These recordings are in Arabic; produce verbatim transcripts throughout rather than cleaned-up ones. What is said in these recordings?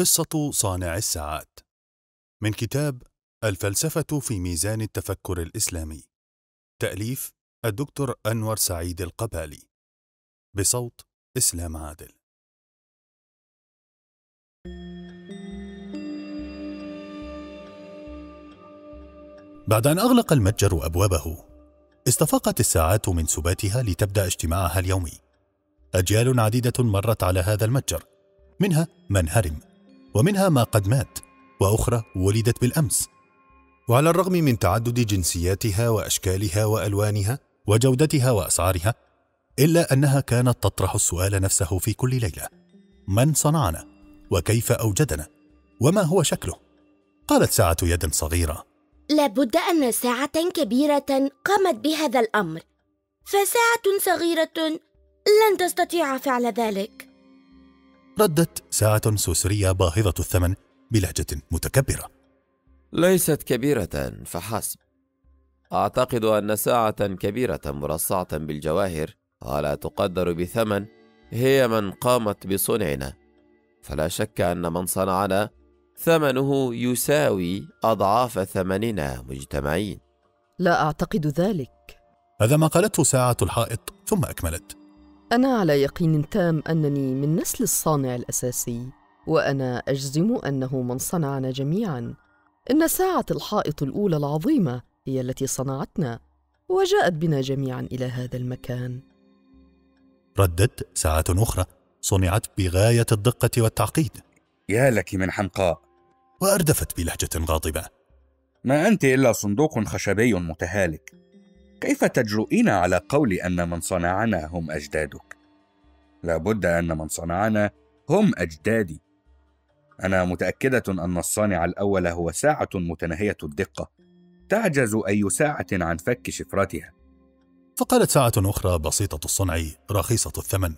قصة صانع الساعات من كتاب الفلسفة في ميزان التفكر الإسلامي، تأليف الدكتور أنور سعيد القبالي، بصوت إسلام عادل. بعد أن أغلق المتجر أبوابه، استفاقت الساعات من سباتها لتبدأ اجتماعها اليومي. أجيال عديدة مرت على هذا المتجر، منها من هرم، ومنها ما قد مات، وأخرى ولدت بالأمس. وعلى الرغم من تعدد جنسياتها وأشكالها وألوانها وجودتها وأسعارها، إلا أنها كانت تطرح السؤال نفسه في كل ليلة: من صنعنا؟ وكيف أوجدنا؟ وما هو شكله؟ قالت ساعة يد صغيرة: لابد أن ساعة كبيرة قامت بهذا الأمر، فساعة صغيرة لن تستطيع فعل ذلك. ردت ساعة سوسرية باهظة الثمن بلهجة متكبرة: ليست كبيرة فحسب، أعتقد أن ساعة كبيرة مرصعة بالجواهر ولا تقدر بثمن هي من قامت بصنعنا، فلا شك أن من صنعنا ثمنه يساوي أضعاف ثمننا مجتمعين. لا أعتقد ذلك. هذا ما قالته ساعة الحائط، ثم أكملت: أنا على يقين تام أنني من نسل الصانع الأساسي، وأنا أجزم أنه من صنعنا جميعاً. إن ساعة الحائط الأولى العظيمة هي التي صنعتنا، وجاءت بنا جميعاً إلى هذا المكان. ردت ساعة أخرى صنعت بغاية الدقة والتعقيد: يا لك من حمقاء. وأردفت بلهجة غاضبة: ما أنت إلا صندوق خشبي متهالك، كيف تجرؤين على قول أن من صنعنا هم أجدادك؟ لابد أن من صنعنا هم أجدادي. أنا متأكدة أن الصانع الأول هو ساعة متناهية الدقة، تعجز أي ساعة عن فك شفرتها. فقالت ساعة أخرى بسيطة الصنع رخيصة الثمن: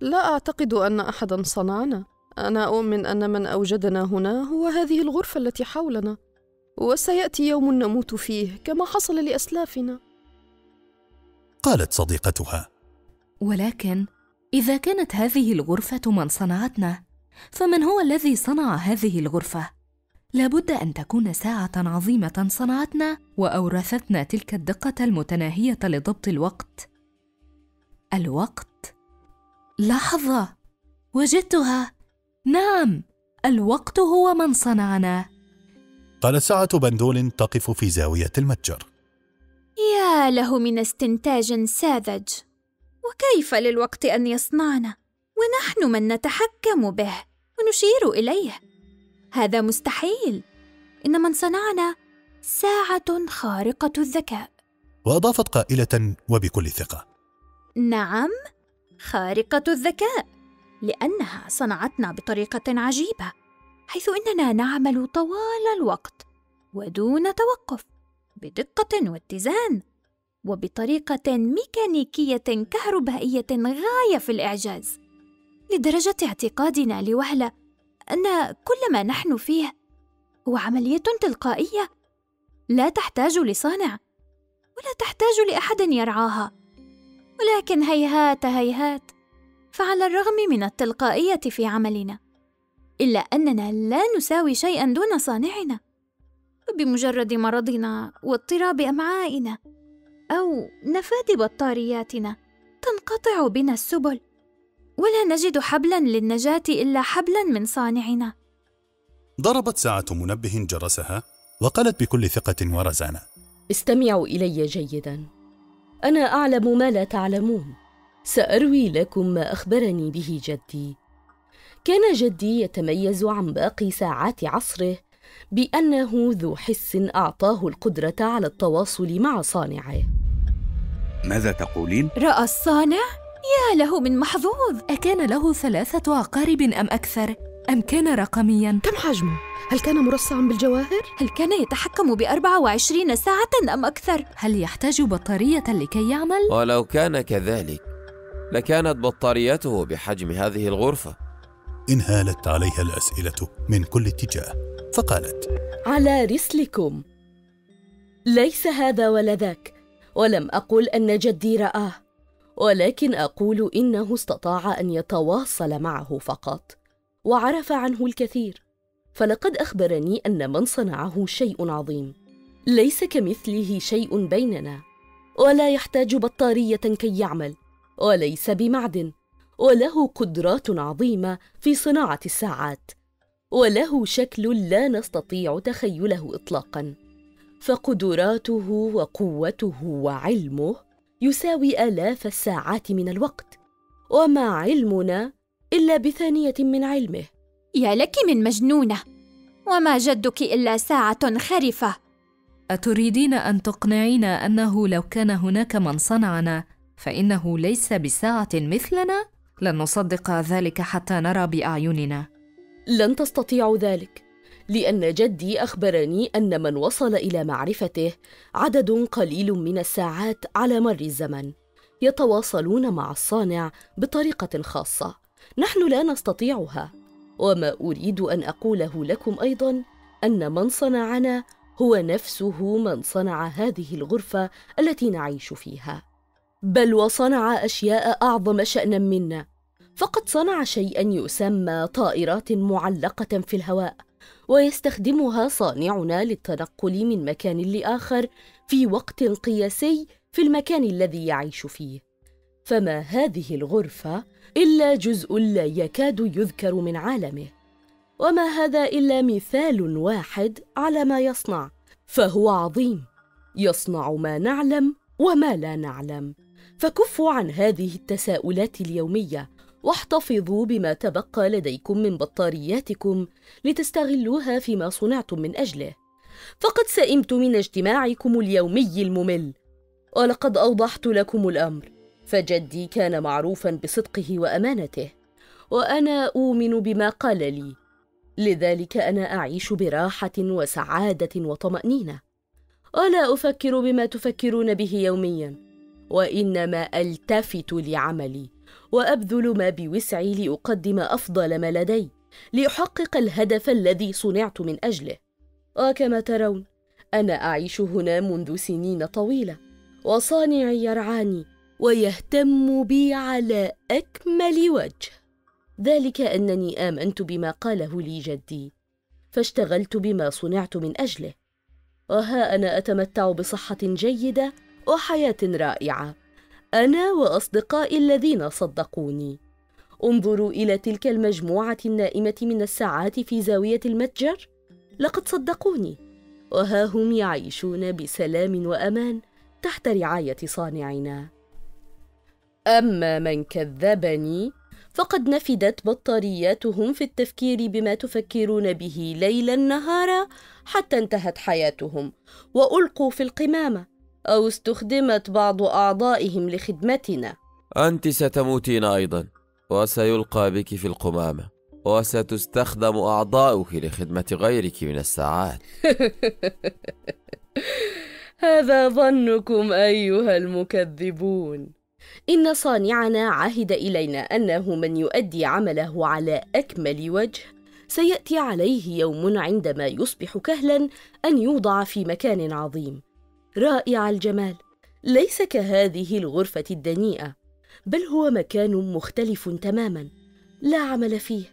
لا أعتقد أن أحدا صنعنا، أنا أؤمن أن من أوجدنا هنا هو هذه الغرفة التي حولنا، وسيأتي يوم نموت فيه كما حصل لأسلافنا. قالت صديقتها: ولكن إذا كانت هذه الغرفة من صنعتنا، فمن هو الذي صنع هذه الغرفة؟ لابد أن تكون ساعة عظيمة صنعتنا وأورثتنا تلك الدقة المتناهية لضبط الوقت. الوقت؟ لحظة، وجدتها، نعم، الوقت هو من صنعنا. قالت ساعة بندول تقف في زاوية المتجر: يا له من استنتاج ساذج، وكيف للوقت أن يصنعنا ونحن من نتحكم به ونشير إليه؟ هذا مستحيل، إن من صنعنا ساعة خارقة الذكاء. وأضافت قائلة وبكل ثقة: نعم، خارقة الذكاء، لأنها صنعتنا بطريقة عجيبة، حيث إننا نعمل طوال الوقت ودون توقف، بدقة واتزان، وبطريقة ميكانيكية كهربائية غاية في الإعجاز، لدرجة اعتقادنا لوهلة أن كل ما نحن فيه هو عملية تلقائية لا تحتاج لصانع ولا تحتاج لأحد يرعاها. ولكن هيهات هيهات، فعلى الرغم من التلقائية في عملنا، إلا أننا لا نساوي شيئاً دون صانعنا. بمجرد مرضنا واضطراب أمعائنا أو نفاد بطارياتنا تنقطع بنا السبل، ولا نجد حبلاً للنجاة إلا حبلاً من صانعنا. ضربت ساعة منبه جرسها وقالت بكل ثقة ورزانة: استمعوا إلي جيداً، أنا أعلم ما لا تعلمون، سأروي لكم ما أخبرني به جدي. كان جدي يتميز عن باقي ساعات عصره بأنه ذو حس أعطاه القدرة على التواصل مع صانعه. ماذا تقولين؟ رأى الصانع؟ يا له من محظوظ. أكان له ثلاثة عقارب أم أكثر؟ أم كان رقمياً؟ كم حجمه؟ هل كان مرصعاً بالجواهر؟ هل كان يتحكم بأربع وعشرين ساعة أم أكثر؟ هل يحتاج بطارية لكي يعمل؟ ولو كان كذلك لكانت بطاريته بحجم هذه الغرفة. انهالت عليها الأسئلة من كل اتجاه، فقالت: على رسلكم، ليس هذا ولا ذاك، ولم أقل أن جدي رآه، ولكن أقول إنه استطاع أن يتواصل معه فقط، وعرف عنه الكثير، فلقد أخبرني أن من صنعه شيء عظيم، ليس كمثله شيء بيننا، ولا يحتاج بطارية كي يعمل، وليس بمعدن، وله قدرات عظيمة في صناعة الساعات، وله شكل لا نستطيع تخيله إطلاقاً، فقدراته وقوته وعلمه يساوي آلاف الساعات من الوقت، وما علمنا إلا بثانية من علمه. يا لك من مجنونة، وما جدك إلا ساعة خرفة. أتريدين أن تقنعينا أنه لو كان هناك من صنعنا فإنه ليس بساعة مثلنا؟ لن نصدق ذلك حتى نرى بأعيننا. لن تستطيع ذلك، لأن جدي أخبرني أن من وصل إلى معرفته عدد قليل من الساعات على مر الزمن يتواصلون مع الصانع بطريقة خاصة نحن لا نستطيعها. وما أريد أن أقوله لكم أيضاً أن من صنعنا هو نفسه من صنع هذه الغرفة التي نعيش فيها، بل وصنع أشياء أعظم شأناً منا. فقد صنع شيئاً يسمى طائرات معلقة في الهواء، ويستخدمها صانعنا للتنقل من مكان لآخر في وقت قياسي في المكان الذي يعيش فيه. فما هذه الغرفة إلا جزء لا يكاد يذكر من عالمه، وما هذا إلا مثال واحد على ما يصنع، فهو عظيم، يصنع ما نعلم وما لا نعلم. فكفوا عن هذه التساؤلات اليومية، واحتفظوا بما تبقى لديكم من بطارياتكم لتستغلوها فيما صنعتم من أجله، فقد سئمت من اجتماعكم اليومي الممل. ولقد أوضحت لكم الأمر، فجدي كان معروفاً بصدقه وأمانته، وأنا أؤمن بما قال لي، لذلك أنا أعيش براحة وسعادة وطمأنينة، ولا أفكر بما تفكرون به يومياً، وإنما ألتفت لعملي، وأبذل ما بوسعي لأقدم أفضل ما لدي، لأحقق الهدف الذي صنعت من أجله. وكما ترون، أنا أعيش هنا منذ سنين طويلة، وصانعي يرعاني ويهتم بي على أكمل وجه، ذلك أنني آمنت بما قاله لي جدي، فاشتغلت بما صنعت من أجله، وها أنا أتمتع بصحة جيدة وحياة رائعة، أنا وأصدقائي الذين صدقوني. انظروا إلى تلك المجموعة النائمة من الساعات في زاوية المتجر، لقد صدقوني، وها هم يعيشون بسلام وأمان تحت رعاية صانعنا. أما من كذبني فقد نفدت بطارياتهم في التفكير بما تفكرون به ليلا نهارا حتى انتهت حياتهم وألقوا في القمامة، أو استخدمت بعض أعضائهم لخدمتنا. أنت ستموتين أيضا، وسيلقى بك في القمامة، وستستخدم أعضاؤك لخدمة غيرك من الساعات. هذا ظنكم أيها المكذبون. إن صانعنا عهد إلينا أنه من يؤدي عمله على أكمل وجه سيأتي عليه يوم عندما يصبح كهلا أن يوضع في مكان عظيم رائع الجمال، ليس كهذه الغرفة الدنيئة، بل هو مكان مختلف تماما، لا عمل فيه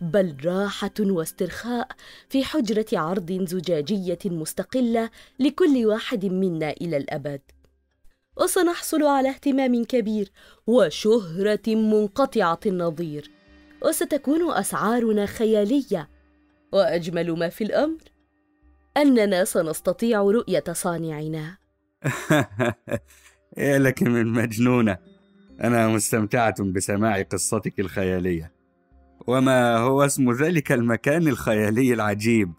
بل راحة واسترخاء في حجرة عرض زجاجية مستقلة لكل واحد منا إلى الأبد، وسنحصل على اهتمام كبير وشهرة منقطعة النظير، وستكون أسعارنا خيالية، وأجمل ما في الأمر أننا سنستطيع رؤية صانعنا. يا لك من مجنونة، أنا مستمتعة بسماع قصتك الخيالية. وما هو اسم ذلك المكان الخيالي العجيب؟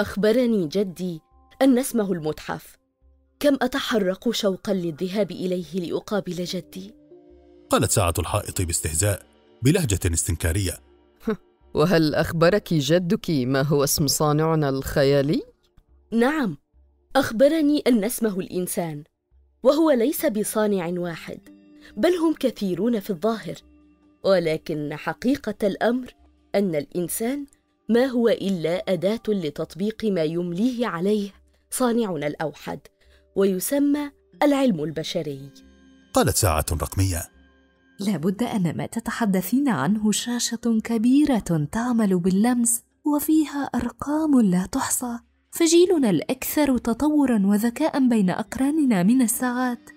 أخبرني جدي أن اسمه المتحف. كم أتحرق شوقاً للذهاب إليه لأقابل جدي. قالت ساعة الحائط باستهزاء بلهجة استنكارية. وهل أخبرك جدك ما هو اسم صانعنا الخيالي؟ نعم، أخبرني أن اسمه الإنسان، وهو ليس بصانع واحد، بل هم كثيرون في الظاهر، ولكن حقيقة الأمر أن الإنسان ما هو إلا أداة لتطبيق ما يمليه عليه صانعنا الأوحد، ويسمى العلم البشري. قالت ساعة رقمية لابد أن ما تتحدثين عنه شاشة كبيرة تعمل باللمس وفيها أرقام لا تحصى، فجيلنا الأكثر تطوراً وذكاءً بين أقراننا من الساعات.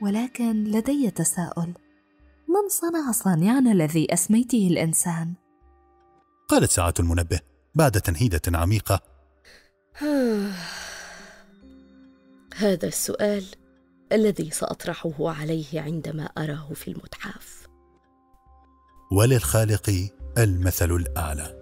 ولكن لدي تساؤل، من صنع صانعنا الذي أسميته الإنسان؟ قالت ساعة المنبه بعد تنهيدة عميقة: هذا السؤال الذي سأطرحه عليه عندما أراه في المتحف. وللخالق المثل الأعلى.